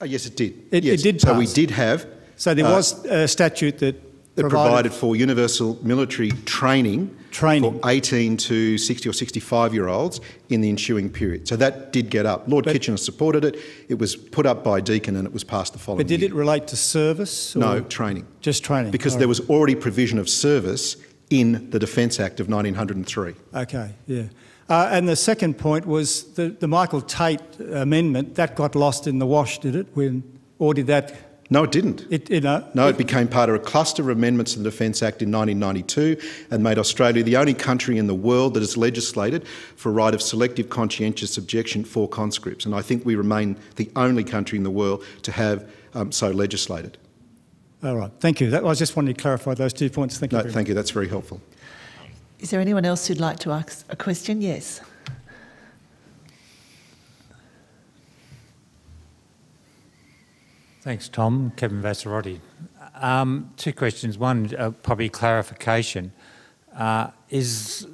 Uh, yes, it did. It, yes. it did pass. So we did have... So there uh, was a statute that... That provided, provided for universal military training, training for eighteen to sixty or sixty-five year olds in the ensuing period. So that did get up. Lord but Kitchener supported it. It was put up by Deakin and it was passed the following year. But did year. it relate to service? Or no, training. Just training. Because right. there was already provision of service in the Defence Act of nineteen hundred and three. Okay, yeah. Uh, and the second point was the, the Michael Tate amendment. That got lost in the wash, did it? When, or did that... No, it didn't. It, you know, no, it, it became part of a cluster of amendments to the Defence Act in nineteen ninety-two and made Australia the only country in the world that has legislated for right of selective conscientious objection for conscripts. And I think we remain the only country in the world to have um, so legislated. All right. Thank you. That, I just wanted to clarify those two points. Thank you. No, thank you. That's very helpful. Is there anyone else who'd like to ask a question? Yes. Thanks, Tom. Kevin Vassarotti. Um, two questions. One, uh, probably clarification. Uh, is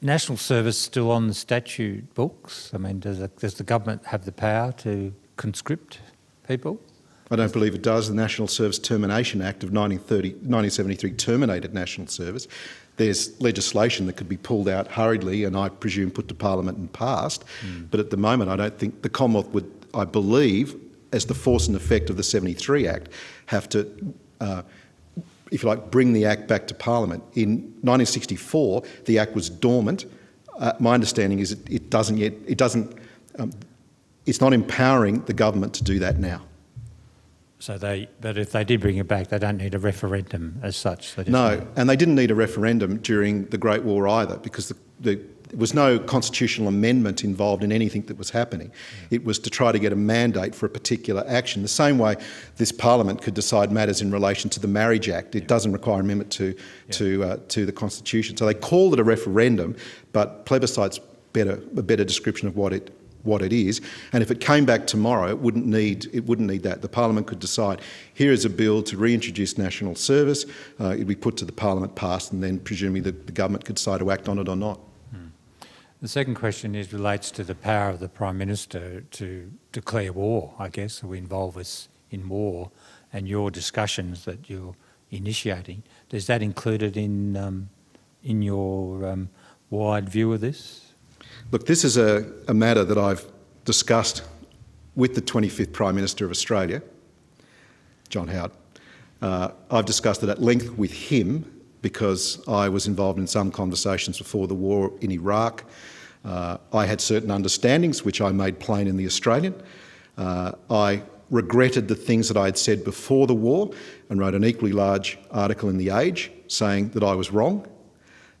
national service still on the statute books? I mean, does, it, does the government have the power to conscript people? I don't believe it does. The National Service Termination Act of nineteen seventy-three terminated national service. There's legislation that could be pulled out hurriedly and I presume put to Parliament and passed. Mm. But at the moment, I don't think the Commonwealth would, I believe, as the force and effect of the seventy-three Act, have to, uh, if you like, bring the Act back to Parliament. In nineteen sixty-four, the Act was dormant. Uh, my understanding is it, it doesn't yet, it doesn't, um, it's not empowering the government to do that now. So they, but if they did bring it back, they don't need a referendum as such? They just no, need... and they didn't need a referendum during the Great War either, because the, the there was no constitutional amendment involved in anything that was happening. It was to try to get a mandate for a particular action. The same way this Parliament could decide matters in relation to the Marriage Act. It doesn't require amendment to, yeah. to, uh, to the Constitution. So they called it a referendum, but plebiscite's better, a better description of what it, what it is. And if it came back tomorrow, it wouldn't need, it wouldn't need that. The Parliament could decide, here is a bill to reintroduce national service. Uh, it would be put to the Parliament, passed, and then presumably the, the government could decide to act on it or not. The second question is relates to the power of the Prime Minister to declare war, I guess, or involve us in war, and your discussions that you're initiating. Is that included in, um, in your um, wide view of this? Look, this is a, a matter that I've discussed with the twenty-fifth Prime Minister of Australia, John Howard. Uh, I've discussed it at length with him, because I was involved in some conversations before the war in Iraq. Uh, I had certain understandings, which I made plain in The Australian. Uh, I regretted the things that I had said before the war and wrote an equally large article in The Age saying that I was wrong.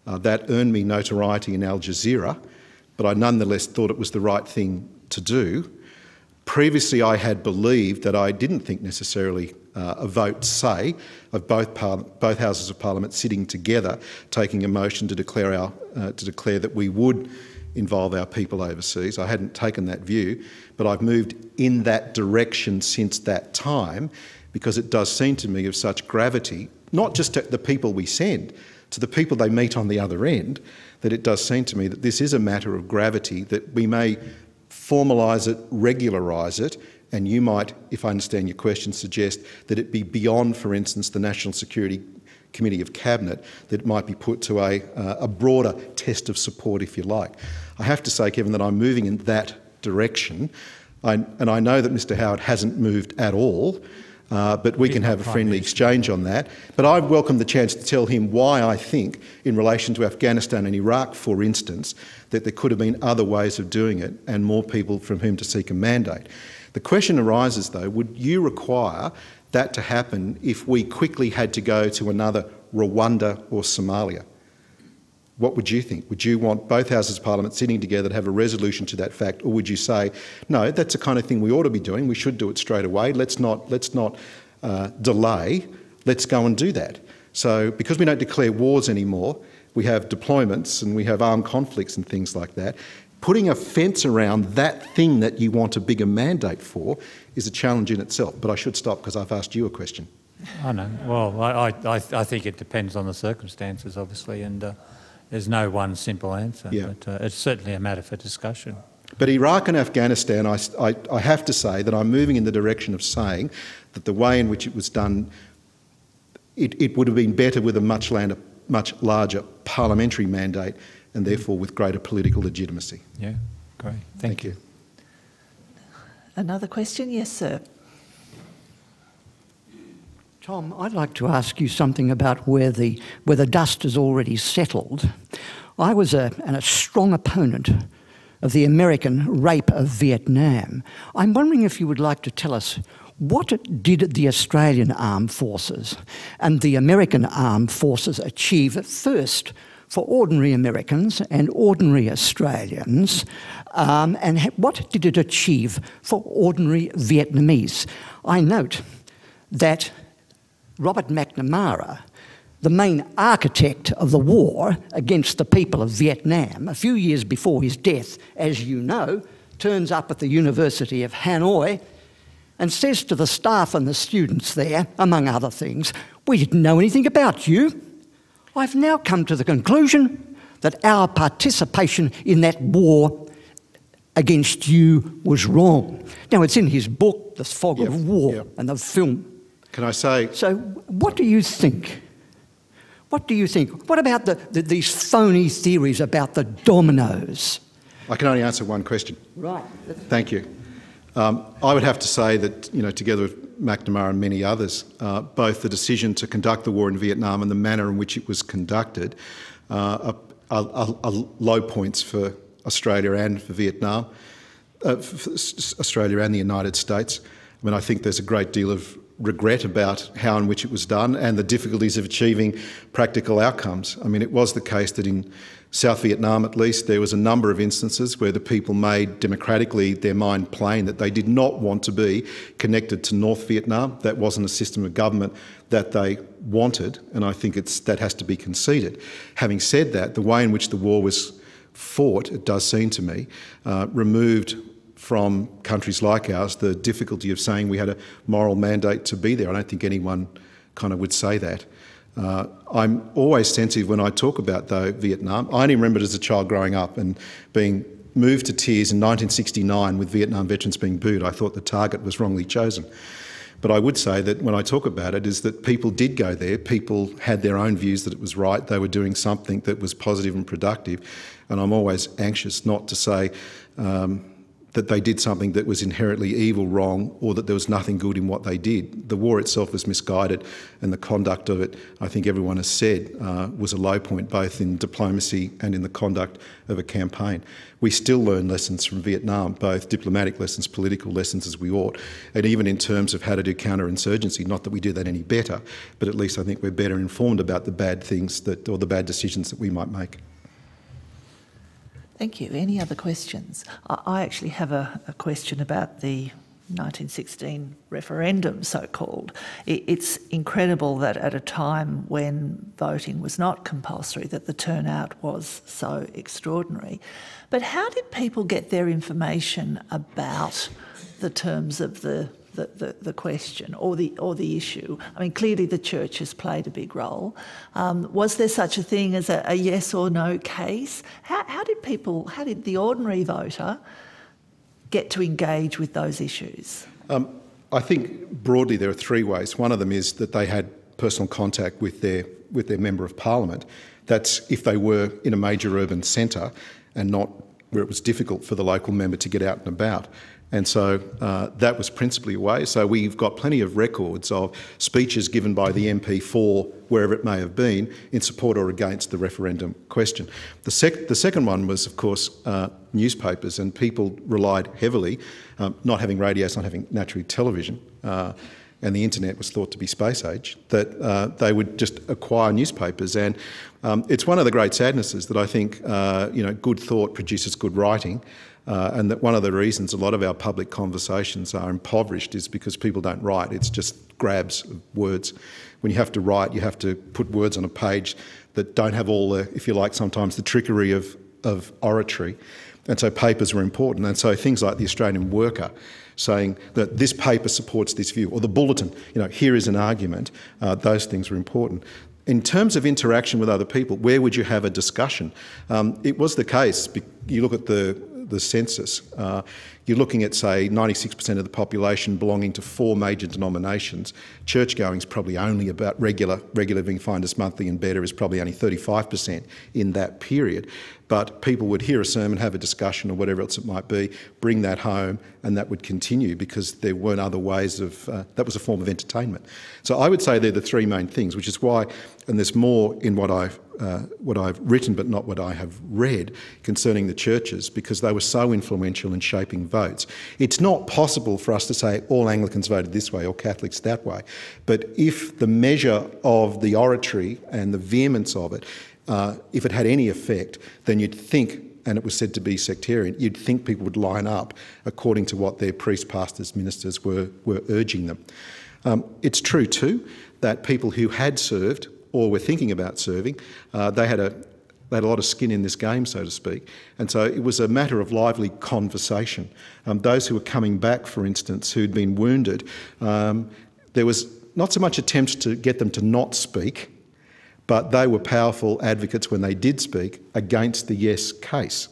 Uh, that earned me notoriety in Al Jazeera, but I nonetheless thought it was the right thing to do. Previously, I had believed that I didn't think necessarily uh, a vote, say, of both par both houses of Parliament sitting together, taking a motion to declare our uh, to declare that we would involve our people overseas. I hadn't taken that view, but I've moved in that direction since that time, because it does seem to me of such gravity, not just to the people we send, to the people they meet on the other end, that it does seem to me that this is a matter of gravity, that we may formalise it, regularise it, and you might, if I understand your question, suggest that it be beyond, for instance, the National Security Committee of Cabinet, that it might be put to a, uh, a broader test of support, if you like. I have to say, Kevin, that I'm moving in that direction, I, and I know that Mr Howard hasn't moved at all, Uh, but we He's can have a friendly exchange on that. But I welcome the chance to tell him why I think, in relation to Afghanistan and Iraq, for instance, that there could have been other ways of doing it and more people from whom to seek a mandate. The question arises, though, would you require that to happen if we quickly had to go to another Rwanda or Somalia? What would you think? Would you want both houses of parliament sitting together to have a resolution to that fact, or would you say, no, that's the kind of thing we ought to be doing, we should do it straight away, let's not, let's not uh, delay, let's go and do that. So because we don't declare wars anymore, we have deployments and we have armed conflicts and things like that, putting a fence around that thing that you want a bigger mandate for is a challenge in itself. But I should stop because I've asked you a question. I know. Well, I, I, I think it depends on the circumstances, obviously, and uh... there's no one simple answer, yeah. but uh, it's certainly a matter for discussion. But Iraq and Afghanistan, I, I, I have to say that I'm moving in the direction of saying that the way in which it was done, it, it would have been better with a much, lander, much larger parliamentary mandate and therefore with greater political legitimacy. Yeah, great. Thank, Thank you. you. Another question? Yes, sir. Tom, I'd like to ask you something about where the, where the dust has already settled. I was a, and a strong opponent of the American rape of Vietnam. I'm wondering if you would like to tell us what did the Australian Armed Forces and the American Armed Forces achieve at first for ordinary Americans and ordinary Australians, um, and what did it achieve for ordinary Vietnamese? I note that Robert McNamara, the main architect of the war against the people of Vietnam, a few years before his death, as you know, turns up at the University of Hanoi and says to the staff and the students there, among other things, "We didn't know anything about you. I've now come to the conclusion that our participation in that war against you was wrong." Now, it's in his book, The Fog yep, of War, yep. and the film. Can I say... So what do you think? What do you think? What about the, the, these phony theories about the dominoes? I can only answer one question. Right. Thank you. Um, I would have to say that, you know, together with McNamara and many others, uh, both the decision to conduct the war in Vietnam and the manner in which it was conducted uh, are, are, are low points for Australia and for Vietnam, uh, for Australia and the United States. I mean, I think there's a great deal of regret about how in which it was done and the difficulties of achieving practical outcomes. I mean, it was the case that in South Vietnam, at least, there was a number of instances where the people made democratically their mind plain that they did not want to be connected to North Vietnam. That wasn't a system of government that they wanted, and I think it's, that has to be conceded. Having said that, the way in which the war was fought, it does seem to me, uh, removed from countries like ours the difficulty of saying we had a moral mandate to be there. I don't think anyone kind of would say that. Uh, I'm always sensitive when I talk about, though, Vietnam. I only remember it as a child growing up and being moved to tears in nineteen sixty-nine with Vietnam veterans being booed. I thought the target was wrongly chosen. But I would say that when I talk about it is that people did go there, people had their own views that it was right, they were doing something that was positive and productive, and I'm always anxious not to say um, that they did something that was inherently evil, wrong, or that there was nothing good in what they did. The war itself was misguided, and the conduct of it, I think everyone has said, uh, was a low point, both in diplomacy and in the conduct of a campaign. We still learn lessons from Vietnam, both diplomatic lessons, political lessons, as we ought, and even in terms of how to do counterinsurgency, not that we do that any better, but at least I think we're better informed about the bad things that, or the bad decisions that we might make. Thank you. Any other questions? I actually have a, a question about the nineteen sixteen referendum, so-called. It's incredible that at a time when voting was not compulsory, that the turnout was so extraordinary. But how did people get their information about the terms of the The, the, the question or the or the issue? I mean, clearly the church has played a big role. Um, was there such a thing as a, a yes or no case? How, how did people, how did the ordinary voter get to engage with those issues? Um, I think broadly there are three ways. One of them is that they had personal contact with their with their member of parliament. That's if they were in a major urban centre and not where it was difficult for the local member to get out and about. And so uh, that was principally a way. So we've got plenty of records of speeches given by the M P for wherever it may have been in support or against the referendum question. The, sec the second one was, of course, uh, newspapers, and people relied heavily, um, not having radios, not having naturally television, uh, and the internet was thought to be space age, that uh, they would just acquire newspapers. And um, it's one of the great sadnesses that I think, uh, you know, good thought produces good writing. Uh, and that one of the reasons a lot of our public conversations are impoverished is because people don't write. It's just grabs of words. When you have to write, you have to put words on a page that don't have all the, if you like, sometimes the trickery of, of oratory. And so papers were important. And so things like the Australian Worker saying that this paper supports this view, or the Bulletin, you know, here is an argument, uh, those things were important. In terms of interaction with other people, where would you have a discussion? Um, it was the case, you look at the the census, uh, you're looking at, say, ninety-six percent of the population belonging to four major denominations. Churchgoing is probably only about regular, regular being Finders Monthly and Better is probably only thirty-five percent in that period. But people would hear a sermon, have a discussion or whatever else it might be, bring that home, and that would continue because there weren't other ways of, uh, that was a form of entertainment. So I would say they're the three main things, which is why, and there's more in what I've Uh, what I've written but not what I have read concerning the churches, because they were so influential in shaping votes. It's not possible for us to say all Anglicans voted this way or Catholics that way, but if the measure of the oratory and the vehemence of it, uh, if it had any effect, then you'd think, and it was said to be sectarian, you'd think people would line up according to what their priests, pastors, ministers were, were urging them. Um, it's true too that people who had served or were thinking about serving, uh, they had a they had a lot of skin in this game, so to speak. And so it was a matter of lively conversation. Um, those who were coming back, for instance, who'd been wounded, um, there was not so much attempts to get them to not speak, but they were powerful advocates when they did speak against the yes case.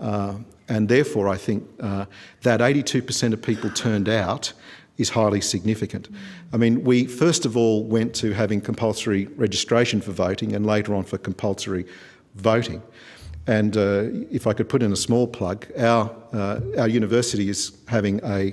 Uh, and therefore, I think uh, that eighty-two percent of people turned out is highly significant. I mean, we first of all went to having compulsory registration for voting and later on for compulsory voting. And uh, if I could put in a small plug, our, uh, our university is having a,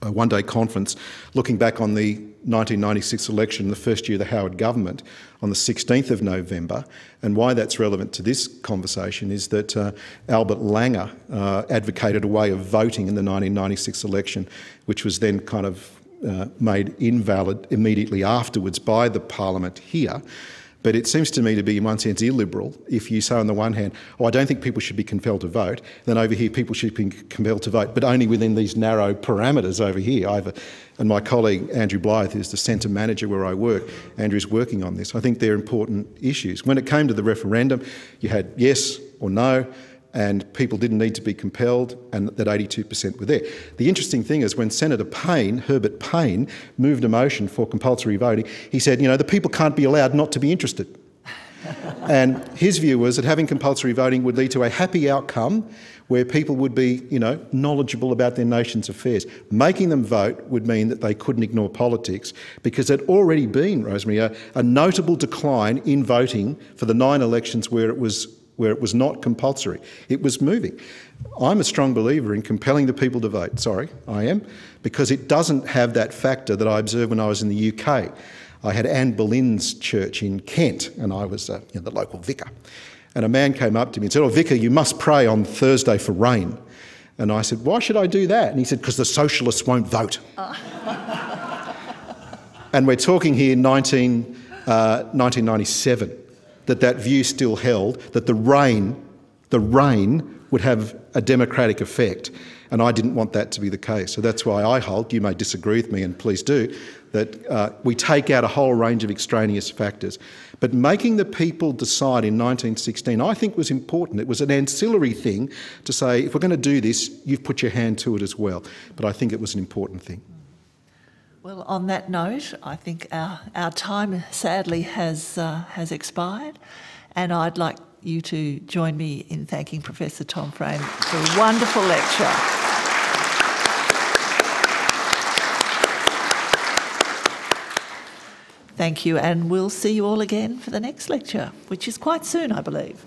a one-day conference looking back on the nineteen ninety-six election, the first year of the Howard government, on the sixteenth of November. And why that's relevant to this conversation is that uh, Albert Langer uh, advocated a way of voting in the nineteen ninety-six election, which was then kind of uh, made invalid immediately afterwards by the parliament here. But it seems to me to be, in one sense, illiberal if you say on the one hand, oh, I don't think people should be compelled to vote, then over here people should be compelled to vote, but only within these narrow parameters over here. I've, and my colleague, Andrew Blythe, who's the centre manager where I work, Andrew's working on this. I think they're important issues. When it came to the referendum, you had yes or no, and people didn't need to be compelled, and that eighty-two percent were there. The interesting thing is when Senator Payne, Herbert Payne, moved a motion for compulsory voting, he said, you know, the people can't be allowed not to be interested. And his view was that having compulsory voting would lead to a happy outcome where people would be, you know, knowledgeable about their nation's affairs. Making them vote would mean that they couldn't ignore politics, because there'd already been, Rosemary, a, a notable decline in voting for the nine elections where it was where it was not compulsory. It was moving. I'm a strong believer in compelling the people to vote. Sorry, I am, because it doesn't have that factor that I observed when I was in the U K. I had Anne Boleyn's church in Kent, and I was uh, you know, the local vicar. And a man came up to me and said, oh, vicar, you must pray on Thursday for rain. And I said, why should I do that? And he said, because the socialists won't vote. And we're talking here nineteen, uh, nineteen ninety-seven. That that view still held, that the rain, the rain would have a democratic effect. And I didn't want that to be the case. So that's why I hold, you may disagree with me and please do, that uh, we take out a whole range of extraneous factors. But making the people decide in nineteen sixteen, I think, was important. It was an ancillary thing to say, if we're going to do this, you've put your hand to it as well. But I think it was an important thing. Well, on that note, I think our, our time sadly has, uh, has expired, and I'd like you to join me in thanking Professor Tom Frame for a wonderful lecture. Thank you, and we'll see you all again for the next lecture, which is quite soon, I believe.